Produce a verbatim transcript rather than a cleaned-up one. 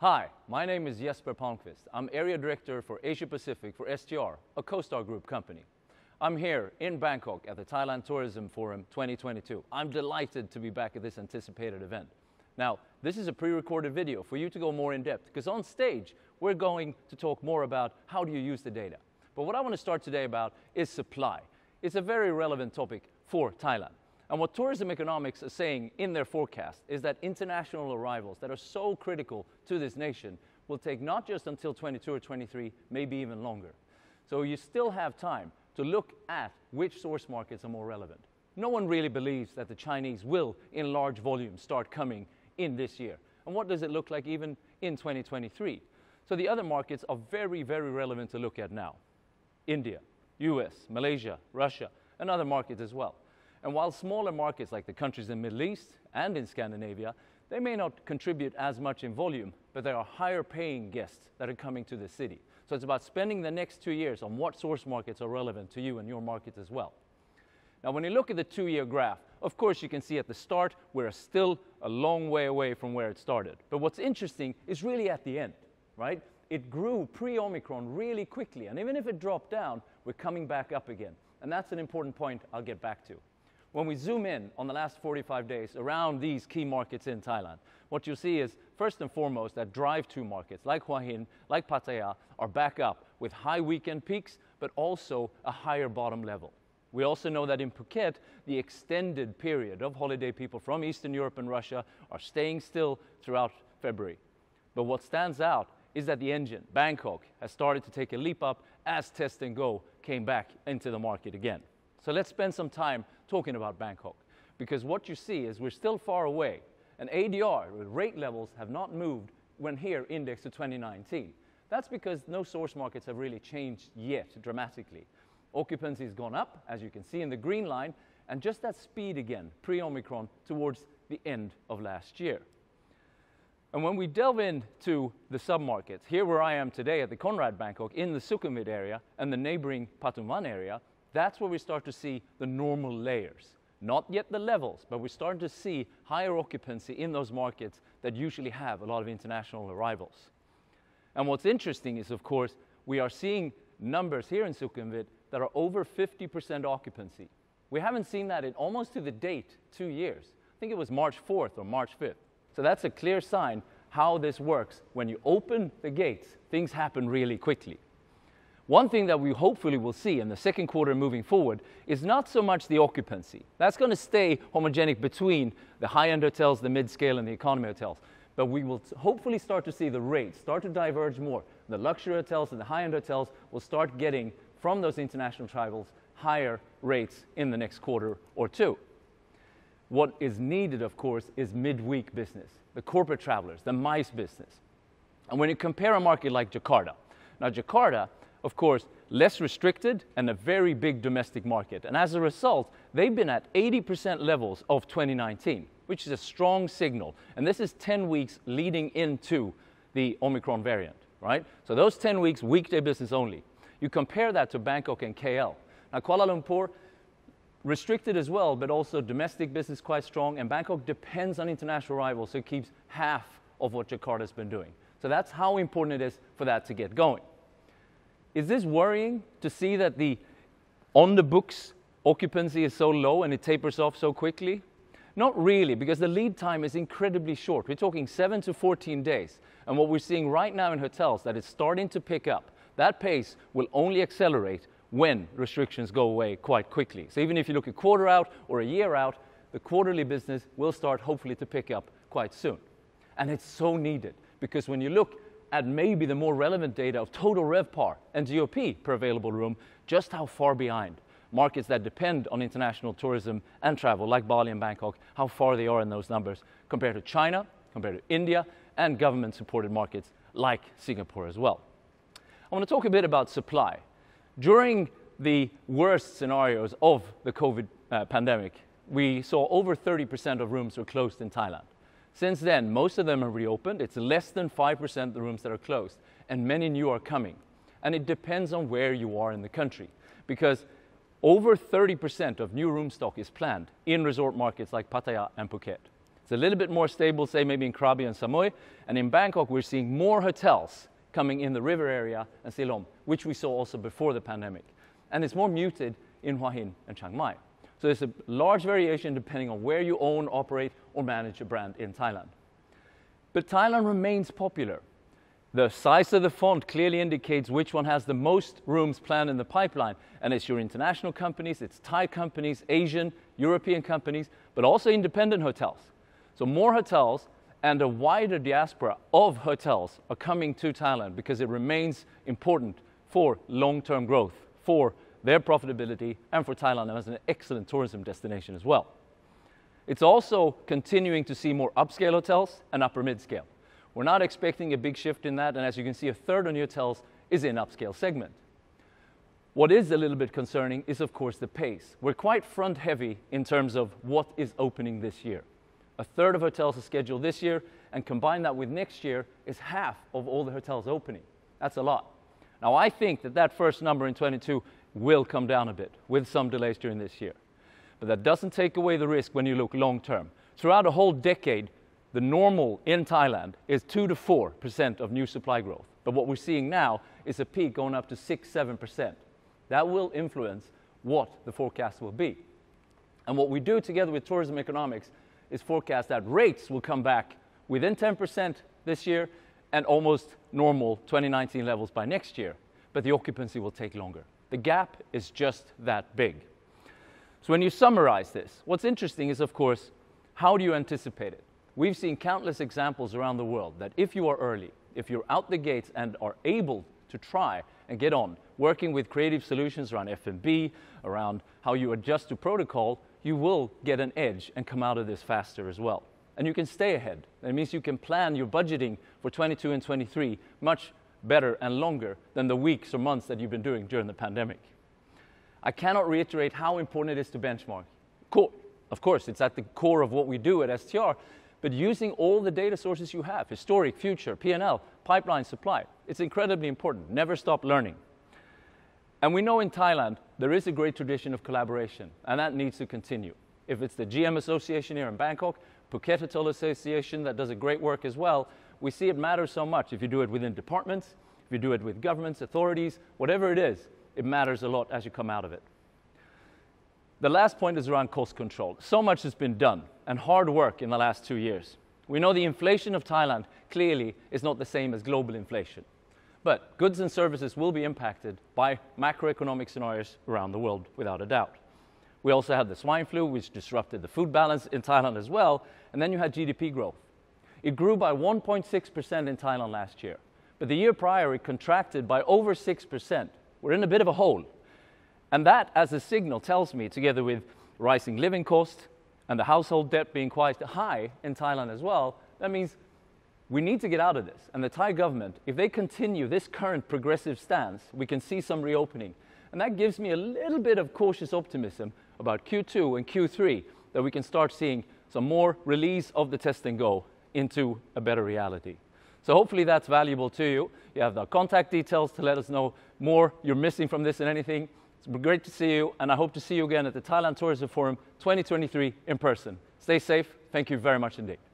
Hi, my name is Jesper Palmqvist. I'm Area Director for Asia Pacific for S T R, a CoStar Group company. I'm here in Bangkok at the Thailand Tourism Forum twenty twenty-two. I'm delighted to be back at this anticipated event. Now, this is a pre-recorded video for you to go more in depth, because on stage, we're going to talk more about how do you use the data. But what I want to start today about is supply. It's a very relevant topic for Thailand. And what Tourism Economics is saying in their forecast is that international arrivals that are so critical to this nation will take not just until twenty-two or twenty-three, maybe even longer. So you still have time to look at which source markets are more relevant. No one really believes that the Chinese will, in large volumes, start coming in this year. And what does it look like even in twenty twenty-three? So the other markets are very, very relevant to look at now. India, U S, Malaysia, Russia, and other markets as well. And while smaller markets like the countries in the Middle East and in Scandinavia, they may not contribute as much in volume, but there are higher paying guests that are coming to the city. So it's about spending the next two years on what source markets are relevant to you and your markets as well. Now, when you look at the two-year graph, of course you can see at the start, we're still a long way away from where it started. But what's interesting is really at the end, right? It grew pre-Omicron really quickly. And even if it dropped down, we're coming back up again. And that's an important point I'll get back to. When we zoom in on the last forty-five days around these key markets in Thailand, what you see is, first and foremost, that drive-to markets like Hua Hin, like Pattaya, are back up with high weekend peaks, but also a higher bottom level. We also know that in Phuket, the extended period of holiday people from Eastern Europe and Russia are staying still throughout February. But what stands out is that the engine, Bangkok, has started to take a leap up as Test and Go came back into the market again. So let's spend some time talking about Bangkok, because what you see is we're still far away, and A D R rate levels have not moved when here indexed to twenty nineteen. That's because no source markets have really changed yet dramatically. Occupancy has gone up, as you can see in the green line, and just that speed again, pre-Omicron, towards the end of last year. And when we delve into the submarkets, here where I am today at the Conrad Bangkok in the Sukhumvit area and the neighboring Patumwan area, that's where we start to see the normal layers. Not yet the levels, but we start to see higher occupancy in those markets that usually have a lot of international arrivals. And what's interesting is, of course, we are seeing numbers here in Sukhumvit that are over fifty percent occupancy. We haven't seen that in almost to the date two years. I think it was March fourth or March fifth. So that's a clear sign how this works. When you open the gates, things happen really quickly. One thing that we hopefully will see in the second quarter moving forward is not so much the occupancy. That's going to stay homogenic between the high-end hotels, the mid-scale, and the economy hotels. But we will hopefully start to see the rates start to diverge more. The luxury hotels and the high-end hotels will start getting, from those international travels, higher rates in the next quarter or two. What is needed, of course, is midweek business, the corporate travelers, the MICE business. And when you compare a market like Jakarta, now Jakarta, of course, less restricted and a very big domestic market. And as a result, they've been at eighty percent levels of twenty nineteen, which is a strong signal. And this is ten weeks leading into the Omicron variant, right? So those ten weeks, weekday business only. You compare that to Bangkok and K L. Now, Kuala Lumpur, restricted as well, but also domestic business quite strong. And Bangkok depends on international arrivals, so it keeps half of what Jakarta's been doing. So that's how important it is for that to get going. Is this worrying to see that the on-the-books occupancy is so low and it tapers off so quickly? Not really, because the lead time is incredibly short. We're talking seven to fourteen days. And what we're seeing right now in hotels, that it's starting to pick up. That pace will only accelerate when restrictions go away quite quickly. So even if you look a quarter out or a year out, the quarterly business will start hopefully to pick up quite soon. And it's so needed, because when you look at maybe the more relevant data of total REVPAR and G O P per available room, just how far behind markets that depend on international tourism and travel, like Bali and Bangkok, how far they are in those numbers compared to China, compared to India, and government-supported markets like Singapore as well. I want to talk a bit about supply. During the worst scenarios of the COVID uh, pandemic, we saw over thirty percent of rooms were closed in Thailand. Since then, most of them are reopened. It's less than five percent of the rooms that are closed, and many new are coming. And it depends on where you are in the country, because over thirty percent of new room stock is planned in resort markets like Pattaya and Phuket. It's a little bit more stable, say maybe in Krabi and Samui. And in Bangkok, we're seeing more hotels coming in the river area and Silom, which we saw also before the pandemic. And it's more muted in Hua Hin and Chiang Mai. So there's a large variation depending on where you own, operate, or manage a brand in Thailand. But Thailand remains popular. The size of the font clearly indicates which one has the most rooms planned in the pipeline. And it's your international companies, it's Thai companies, Asian, European companies, but also independent hotels. So more hotels and a wider diaspora of hotels are coming to Thailand because it remains important for long-term growth, for their profitability, and for Thailand as an excellent tourism destination as well. It's also continuing to see more upscale hotels and upper mid-scale. We're not expecting a big shift in that, and as you can see, a third of new hotels is in upscale segment. What is a little bit concerning is, of course, the pace. We're quite front-heavy in terms of what is opening this year. A third of hotels are scheduled this year, and combine that with next year is half of all the hotels opening. That's a lot. Now, I think that that first number in twenty-two will come down a bit, with some delays during this year. But that doesn't take away the risk when you look long-term. Throughout a whole decade, the normal in Thailand is two to four percent of new supply growth. But what we're seeing now is a peak going up to six, seven percent. That will influence what the forecast will be. And what we do together with Tourism Economics is forecast that rates will come back within ten percent this year and almost normal twenty nineteen levels by next year. But the occupancy will take longer. The gap is just that big. So when you summarize this, what's interesting is, of course, how do you anticipate it? We've seen countless examples around the world that if you are early, if you're out the gates and are able to try and get on, working with creative solutions around F and B, around how you adjust to protocol, you will get an edge and come out of this faster as well. And you can stay ahead. That means you can plan your budgeting for twenty-two and twenty-three much better and longer than the weeks or months that you've been doing during the pandemic. I cannot reiterate how important it is to benchmark. Of course, it's at the core of what we do at S T R. But using all the data sources you have, historic, future, P and L, pipeline, supply, it's incredibly important. Never stop learning. And we know in Thailand, there is a great tradition of collaboration, and that needs to continue. If it's the G M Association here in Bangkok, Phuket Hotel Association that does a great work as well, we see it matters so much. If you do it within departments, if you do it with governments, authorities, whatever it is, it matters a lot as you come out of it. The last point is around cost control. So much has been done and hard work in the last two years. We know the inflation of Thailand clearly is not the same as global inflation. But goods and services will be impacted by macroeconomic scenarios around the world, without a doubt. We also had the swine flu, which disrupted the food balance in Thailand as well. And then you had G D P growth. It grew by one point six percent in Thailand last year. But the year prior, it contracted by over six percent. We're in a bit of a hole. And that, as a signal, tells me, together with rising living costs and the household debt being quite high in Thailand as well, that means we need to get out of this. And the Thai government, if they continue this current progressive stance, we can see some reopening. And that gives me a little bit of cautious optimism about Q two and Q three, that we can start seeing some more release of the test and go into a better reality. So hopefully that's valuable to you. You have the contact details to let us know more you're missing from this and anything. It's been great to see you, and I hope to see you again at the Thailand Tourism Forum twenty twenty-three in person. Stay safe. Thank you very much indeed.